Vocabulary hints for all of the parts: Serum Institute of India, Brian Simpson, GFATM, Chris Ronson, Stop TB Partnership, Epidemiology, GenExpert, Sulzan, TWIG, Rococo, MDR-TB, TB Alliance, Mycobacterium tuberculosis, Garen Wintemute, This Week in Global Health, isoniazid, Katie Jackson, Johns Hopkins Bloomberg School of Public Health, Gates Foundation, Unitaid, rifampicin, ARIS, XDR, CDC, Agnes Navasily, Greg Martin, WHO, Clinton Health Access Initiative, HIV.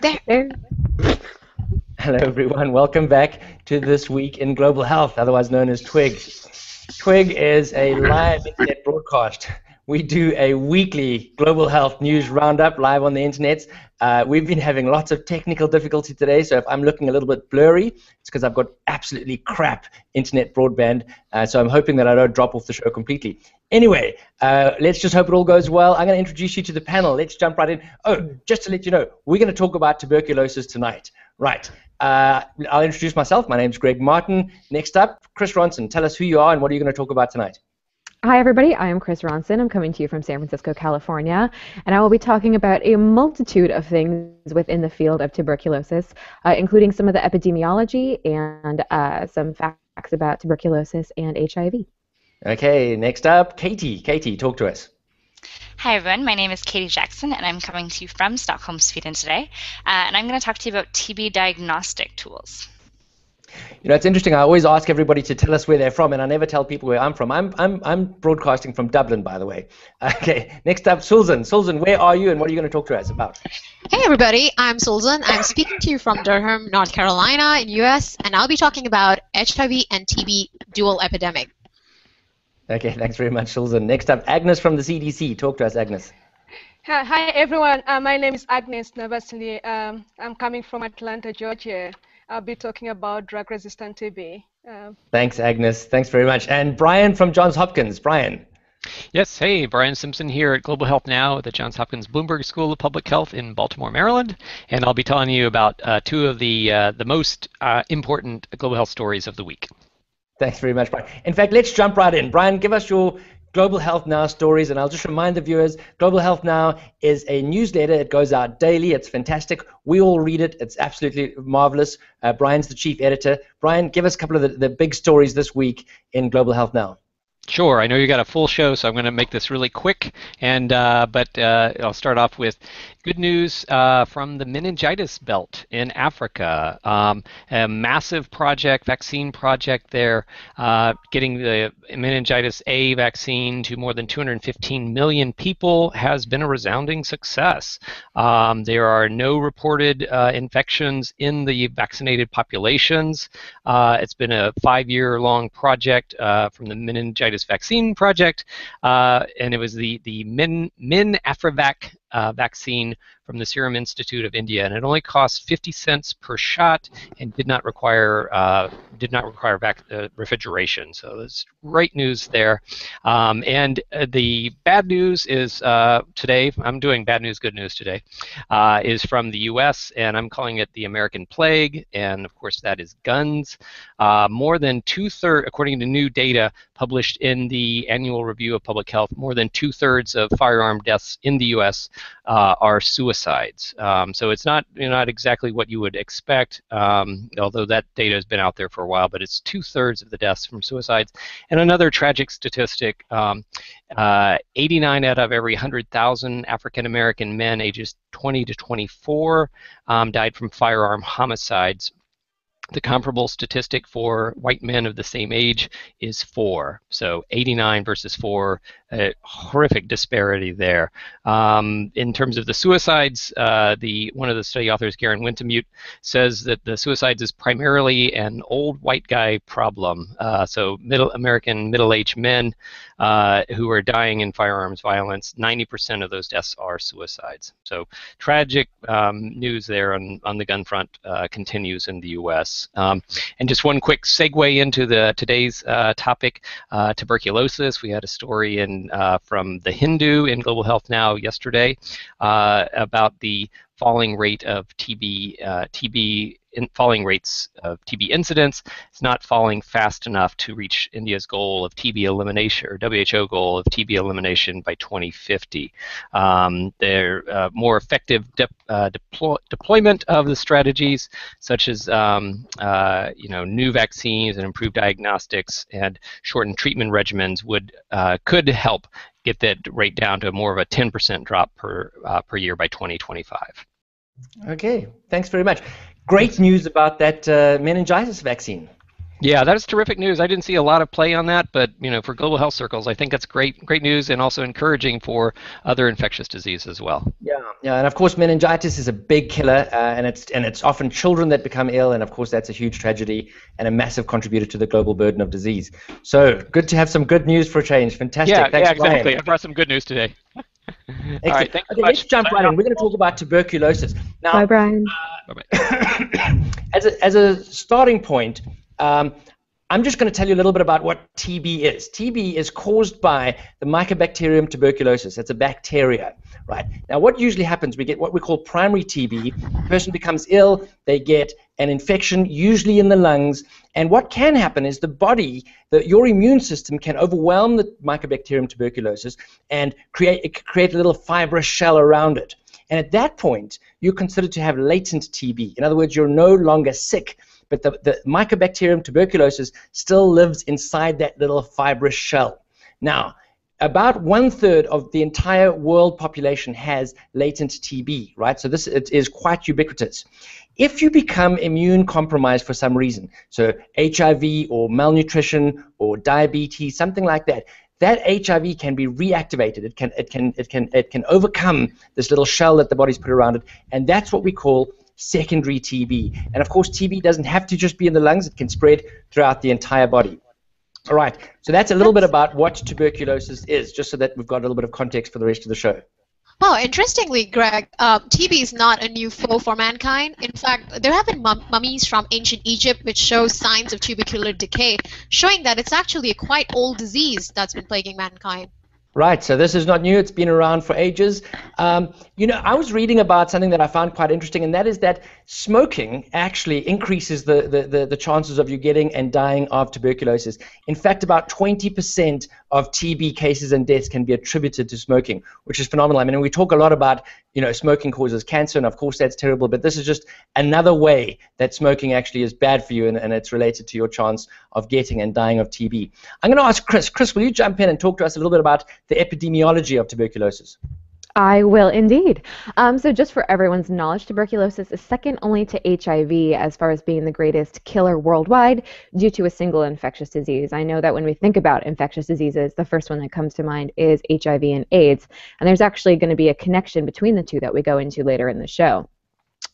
There. Hello, everyone. Welcome back to This Week in Global Health, otherwise known as TWIG. TWIG is a live internet broadcast. We do a weekly global health news roundup live on the internet. We've been having lots of technical difficulty today, so if I'm looking a little bit blurry, it's because I've got absolutely crap internet broadband, so I'm hoping that I don't drop off the show completely. Anyway, let's just hope it all goes well. I'm going to introduce you to the panel. Let's jump right in. Oh, just to let you know, we're going to talk about tuberculosis tonight. Right. I'll introduce myself. My name's Greg Martin. Next up, Chris Ronson. Tell us who you are and what are you going to talk about tonight. Hi, everybody. I am Chris Ronson. I'm coming to you from San Francisco, California, and I will be talking about a multitude of things within the field of tuberculosis, including some of the epidemiology and some facts about tuberculosis and HIV. Okay, next up, Katie. Katie, talk to us. Hi, everyone. My name is Katie Jackson, and I'm coming to you from Stockholm, Sweden today, and I'm going to talk to you about TB diagnostic tools. You know, it's interesting. I always ask everybody to tell us where they're from, and I never tell people where I'm from. I'm broadcasting from Dublin, by the way. Okay, next up, Sulzan. Sulzan, where are you, and what are you going to talk to us about? Hey, everybody. I'm Sulzan. I'm speaking to you from Durham, North Carolina, in the U.S., and I'll be talking about HIV and TB dual epidemic. Okay, thanks very much, Sulzan. Next up, Agnes from the CDC. Talk to us, Agnes. Hi, everyone. My name is Agnes Navasily. I'm coming from Atlanta, Georgia. I'll be talking about drug-resistant TB. Thanks, Agnes. Thanks very much. And Brian from Johns Hopkins. Brian. Yes. Hey, Brian Simpson here at Global Health Now at the Johns Hopkins Bloomberg School of Public Health in Baltimore, Maryland. And I'll be telling you about two of the most important global health stories of the week. Thanks very much, Brian. In fact, let's jump right in. Brian, give us your Global Health Now stories, and I'll just remind the viewers, Global Health Now is a newsletter. It goes out daily. It's fantastic. We all read it. It's absolutely marvelous. Brian's the chief editor. Brian, give us a couple of the big stories this week in Global Health Now. Sure. I know you got a full show, so I'm going to make this really quick. And but I'll start off with good news from the meningitis belt in Africa. A massive project, vaccine project there, getting the meningitis A vaccine to more than 215 million people has been a resounding success. There are no reported infections in the vaccinated populations. It's been a 5-year-long project from the meningitis vaccine project, and it was the MenAfriVac vaccine from the Serum Institute of India, and it only cost 50 cents per shot and did not require refrigeration. So that's great news there. And the bad news is today. I'm doing bad news, good news today. Is from the U.S. and I'm calling it the American Plague, and of course that is guns. More than 2/3, according to new data published in the Annual Review of Public Health, more than 2/3 of firearm deaths in the U.S. Are suicides. So it's not exactly what you would expect, although that data has been out there for a while, but it's 2/3 of the deaths from suicides. And another tragic statistic, 89 out of every 100,000 African-American men ages 20 to 24 died from firearm homicides. The comparable statistic for white men of the same age is 4. So 89 versus 4, a horrific disparity there. In terms of the suicides, one of the study authors, Garen Wintemute, says that the suicides is primarily an old white guy problem. So middle-aged men who are dying in firearms violence, 90% of those deaths are suicides. So tragic news there on the gun front continues in the U.S. And just one quick segue into today's topic, tuberculosis. We had a story from The Hindu in Global Health Now yesterday about the falling rate of falling rates of TB incidents. It's not falling fast enough to reach India's goal of TB elimination, or WHO goal of TB elimination by 2050. There more effective deployment of the strategies, such as new vaccines and improved diagnostics and shortened treatment regimens, could help get that rate down to more of a 10% drop per year by 2025. Okay, thanks very much. Great news about that meningitis vaccine. Yeah, that is terrific news. I didn't see a lot of play on that, but you know, for global health circles, I think that's great news, and also encouraging for other infectious disease as well. Yeah, and of course, meningitis is a big killer, and it's often children that become ill, and of course, that's a huge tragedy and a massive contributor to the global burden of disease. So good to have some good news for a change. Fantastic. Thanks, exactly. Brian. I brought some good news today. All right, thanks so much. Let's jump right in. We're going to talk about tuberculosis now. Bye, Brian. As a starting point, I'm just going to tell you a little bit about what TB is. TB is caused by the Mycobacterium tuberculosis. It's a bacteria, right? Now, what usually happens, we get what we call primary TB. The person becomes ill, they get an infection, usually in the lungs, and what can happen is the body, your immune system can overwhelm the Mycobacterium tuberculosis and create a little fibrous shell around it. And at that point, you're considered to have latent TB. In other words, you're no longer sick, but the Mycobacterium tuberculosis still lives inside that little fibrous shell. Now, about 1/3 of the entire world population has latent TB, right? So it is quite ubiquitous. If you become immune compromised for some reason, so HIV or malnutrition or diabetes, something like that, that HIV can be reactivated. It can overcome this little shell that the body's put around it, and that's what we call secondary TB. And of course, TB doesn't have to just be in the lungs, it can spread throughout the entire body. All right, so that's a little bit about what tuberculosis is, just so that we've got a little bit of context for the rest of the show. Oh, interestingly, Greg, TB is not a new foe for mankind. In fact, there have been mummies from ancient Egypt which show signs of tubercular decay, showing that it's actually a quite old disease that's been plaguing mankind. Right, so this is not new. It's been around for ages. You know, I was reading about something that I found quite interesting, and that is that smoking actually increases the chances of you getting and dying of tuberculosis. In fact, about 20% of TB cases and deaths can be attributed to smoking, which is phenomenal. I mean, we talk a lot about, you know, smoking causes cancer, and of course that's terrible, but this is just another way that smoking actually is bad for you, and it's related to your chance of getting and dying of TB. I'm going to ask Chris. Chris, will you jump in and talk to us a little bit about the epidemiology of tuberculosis? I will indeed. So just for everyone's knowledge, tuberculosis is second only to HIV as far as being the greatest killer worldwide due to a single infectious disease. I know that when we think about infectious diseases, the first one that comes to mind is HIV and AIDS, and there's actually going to be a connection between the two that we go into later in the show.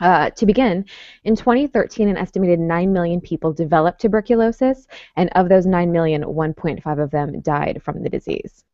To begin, in 2013, an estimated 9 million people developed tuberculosis, and of those 9 million, 1.5 of them died from the disease.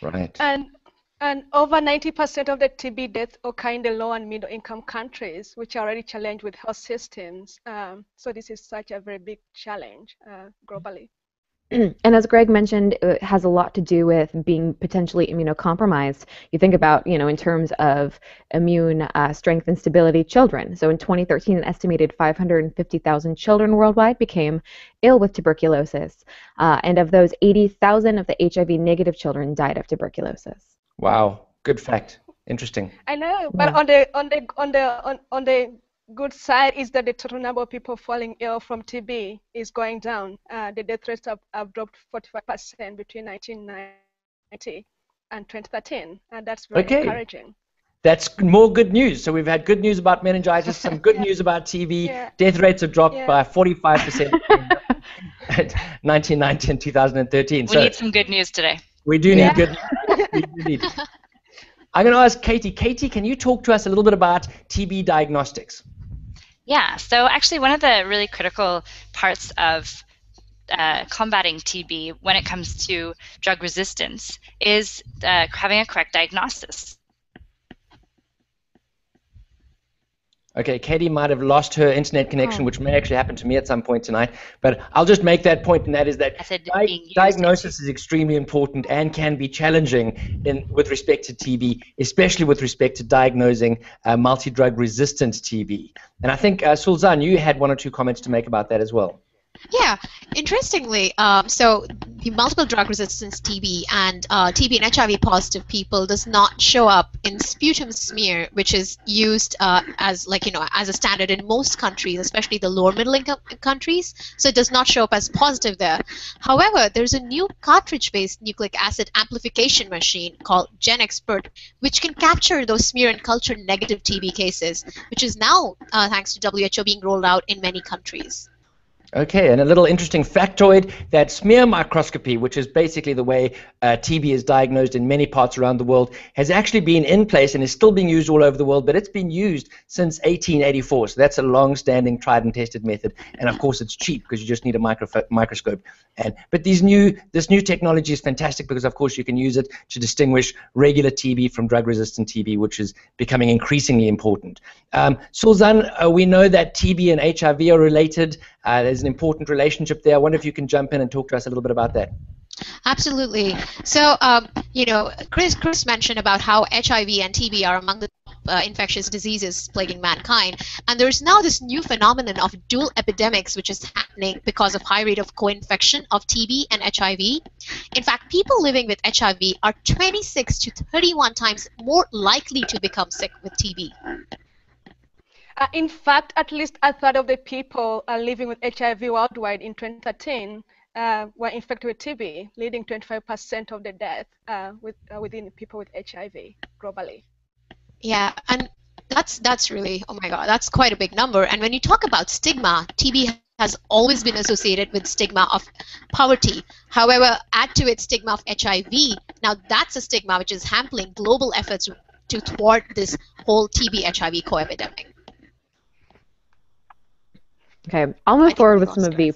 Right. And over 90% of the TB deaths occur in the low and middle income countries, which are already challenged with health systems. So this is such a very big challenge globally. And as Greg mentioned, it has a lot to do with being potentially immunocompromised. You think about, you know, in terms of immune strength and stability, children. So in 2013, an estimated 550,000 children worldwide became ill with tuberculosis. And of those, 80,000 of the HIV-negative children died of tuberculosis. Wow. Good fact. Interesting. I know, but yeah. On the good side is that the total number of people falling ill from TB is going down. The death rates have dropped 45% between 1990 and 2013, and that's very encouraging. That's more good news. So we've had good news about meningitis, some good news about TB. Yeah. Death rates have dropped by 45% between 1990 and 2013. We need some good news today. We do need good news. We do need. I'm going to ask Katie. Katie, can you talk to us a little bit about TB diagnostics? Yeah, so actually one of the really critical parts of combating TB when it comes to drug resistance is having a correct diagnosis. Okay, Katie might have lost her internet connection, which may actually happen to me at some point tonight, but I'll just make that point, and that is that diagnosis is extremely important and can be challenging with respect to TB, especially with respect to diagnosing multi-drug resistant TB. And I think, Sulzan, you had one or two comments to make about that as well. Yeah, interestingly, so the multiple drug resistance TB and TB and HIV positive people does not show up in sputum smear, which is used as as a standard in most countries, especially the lower middle income countries. So it does not show up as positive there. However, there's a new cartridge-based nucleic acid amplification machine called GenExpert, which can capture those smear and culture negative TB cases, which is now thanks to WHO being rolled out in many countries. Okay, and a little interesting factoid, that smear microscopy, which is basically the way TB is diagnosed in many parts around the world, has actually been in place and is still being used all over the world, but it's been used since 1884, so that's a long-standing, tried and tested method, and of course it's cheap because you just need a microscope. But this new technology is fantastic because of course you can use it to distinguish regular TB from drug-resistant TB, which is becoming increasingly important. Sulzan, we know that TB and HIV are related. There's an important relationship there. I wonder if you can jump in and talk to us a little bit about that. Absolutely. So, you know, Chris mentioned about how HIV and TB are among the infectious diseases plaguing mankind, and there's now this new phenomenon of dual epidemics which is happening because of high rate of co-infection of TB and HIV. In fact, people living with HIV are 26 to 31 times more likely to become sick with TB. In fact, at least a third of the people living with HIV worldwide in 2013 were infected with TB, leading to 25% of the death within people with HIV globally. Yeah, and that's really, oh my God, that's quite a big number. And when you talk about stigma, TB has always been associated with stigma of poverty. However, add to it stigma of HIV. Now that's a stigma which is hampering global efforts to thwart this whole TB-HIV co-epidemic. Okay, I'll move forward with some of the...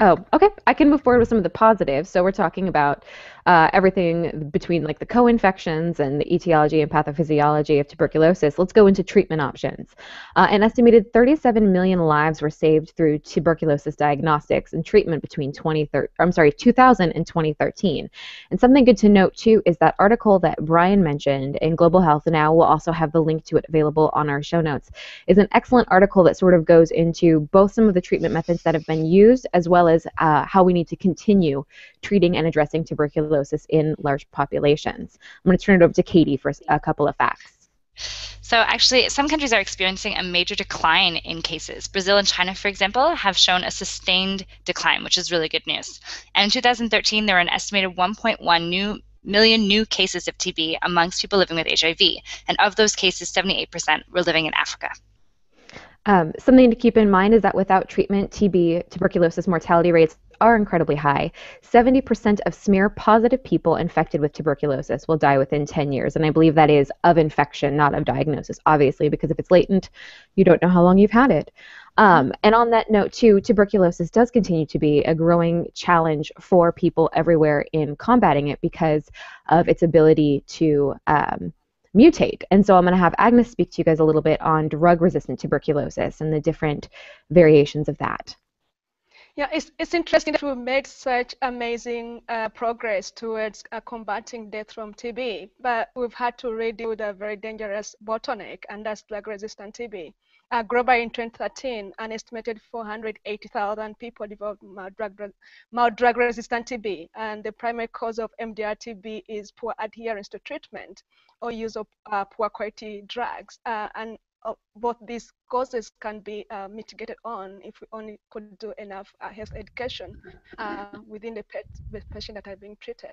Oh, okay. I can move forward with some of the positives. So we're talking about everything between like the co-infections and the etiology and pathophysiology of tuberculosis. Let's go into treatment options. An estimated 37 million lives were saved through tuberculosis diagnostics and treatment between 2000 and 2013. And something good to note too is that article that Brian mentioned in Global Health Now, we'll also have the link to it available on our show notes, is an excellent article that sort of goes into both some of the treatment methods that have been used as well as how we need to continue treating and addressing tuberculosis in large populations. I'm going to turn it over to Katie for a couple of facts. So actually, some countries are experiencing a major decline in cases. Brazil and China, for example, have shown a sustained decline, which is really good news. And in 2013, there were an estimated 1.1 million new cases of TB amongst people living with HIV. And of those cases, 78% were living in Africa. Something to keep in mind is that without treatment, tuberculosis mortality rates are incredibly high. 70% of smear-positive people infected with tuberculosis will die within 10 years, and I believe that is of infection, not of diagnosis, obviously, because if it's latent, you don't know how long you've had it. And on that note, too, tuberculosis does continue to be a growing challenge for people everywhere in combating it because of its ability to mutate. And so I'm going to have Agnes speak to you guys a little bit on drug-resistant tuberculosis and the different variations of that. Yeah, it's interesting that we've made such amazing progress towards combating death from TB, but we've had to redeal with a very dangerous bottleneck, and that's drug-resistant TB. Globally in 2013, an estimated 480,000 people developed mild drug-resistant TB, and the primary cause of MDR-TB is poor adherence to treatment or use of poor quality drugs. And both these causes can be mitigated on if we only could do enough health education within the patients that are being treated.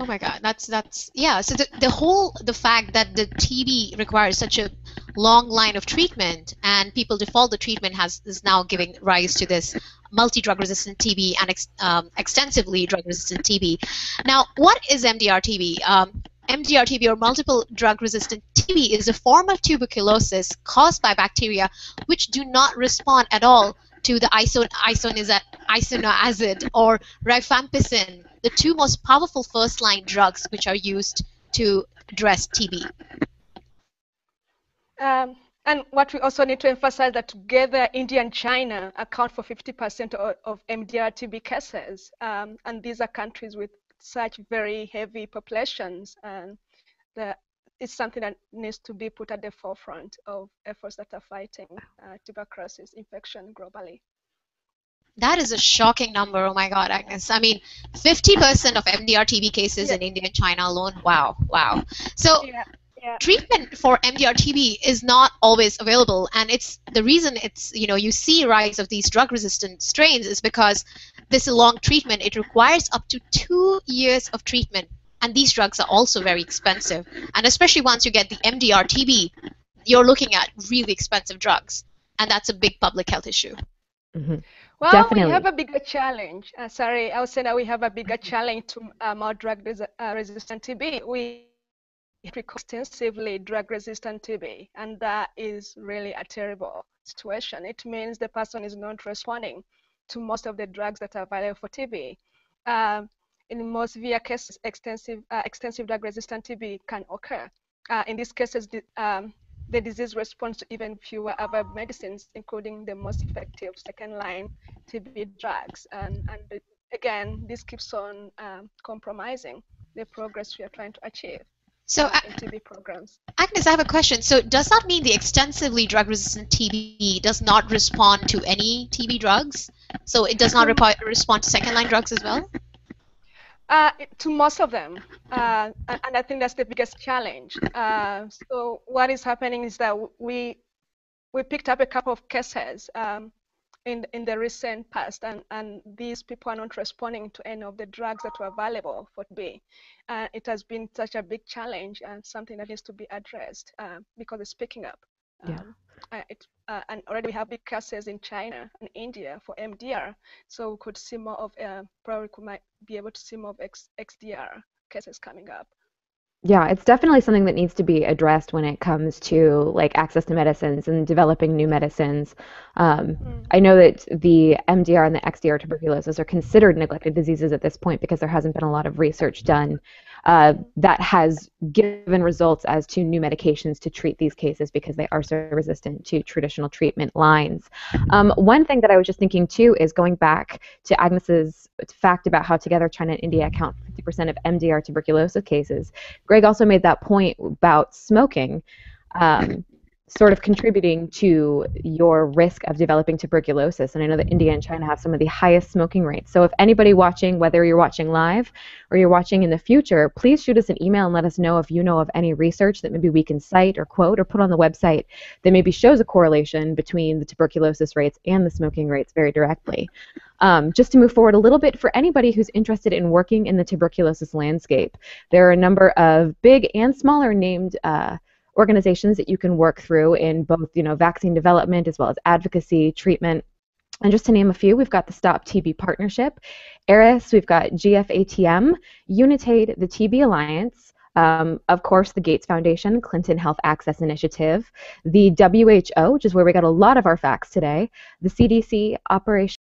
Oh my God, that's yeah. So the fact that the TB requires such a long line of treatment and people default the treatment is now giving rise to this multi-drug-resistant TB and extensively drug-resistant TB. Now, what is MDR-TB? MDR-TB or multiple drug-resistant TB is a form of tuberculosis caused by bacteria which do not respond at all to the isoniazid or rifampicin, the two most powerful first-line drugs which are used to address TB. And what we also need to emphasize that together India and China account for 50% of MDR-TB cases, and these are countries with such very heavy populations, and it's something that needs to be put at the forefront of efforts that are fighting tuberculosis infection globally. That is a shocking number. Oh my God, Agnes. I mean, 50% of MDR-TB cases in India and China alone. Wow, wow. So treatment for MDR-TB is not always available, and it's the reason you see rise of these drug-resistant strains is because this long treatment, it requires up to 2 years of treatment, and these drugs are also very expensive. And especially once you get the MDR-TB, you're looking at really expensive drugs, and that's a big public health issue. Mm-hmm. Well, definitely. We have a bigger challenge. Sorry, I was saying that we have a bigger challenge to more drug-resistant TB. We extensively drug-resistant TB, and that is really a terrible situation. It means the person is not responding to most of the drugs that are available for TB. In most severe cases, extensive drug-resistant TB can occur. In these cases, the disease responds to even fewer other medicines, including the most effective second-line TB drugs. And again, this keeps on compromising the progress we are trying to achieve. So, TB programs. Agnes, I have a question. So, does that mean the extensively drug-resistant TB does not respond to any TB drugs? So, it does not respond to second-line drugs as well? To most of them, and I think that's the biggest challenge. So, what is happening is that we picked up a couple of cases in the recent past, and these people are not responding to any of the drugs that were available for TB. It has been such a big challenge and something that needs to be addressed because it's picking up. And already we have big cases in China and India for MDR, so we could see more of, probably might be able to see more of XDR cases coming up. Yeah, it's definitely something that needs to be addressed when it comes to like access to medicines and developing new medicines. I know that the MDR and the XDR tuberculosis are considered neglected diseases at this point because there hasn't been a lot of research done that has given results as to new medications to treat these cases because they are so resistant to traditional treatment lines. One thing that I was just thinking too is going back to Agnes's fact about how together China and India account for 50% of MDR tuberculosis cases. Greg also made that point about smoking sort of contributing to your risk of developing tuberculosis. And I know that India and China have some of the highest smoking rates. So if anybody watching, whether you're watching live or you're watching in the future, please shoot us an email and let us know if you know of any research that maybe we can cite or quote or put on the website that maybe shows a correlation between the tuberculosis rates and the smoking rates very directly. Just to move forward a little bit, for anybody who's interested in working in the tuberculosis landscape, there are a number of big and smaller named organizations that you can work through in both, you know, vaccine development as well as advocacy, treatment. And just to name a few, we've got the Stop TB Partnership, ARIS, we've got GFATM, Unitaid, the TB Alliance, of course, the Gates Foundation, Clinton Health Access Initiative, the WHO, which is where we got a lot of our facts today, the CDC, Operation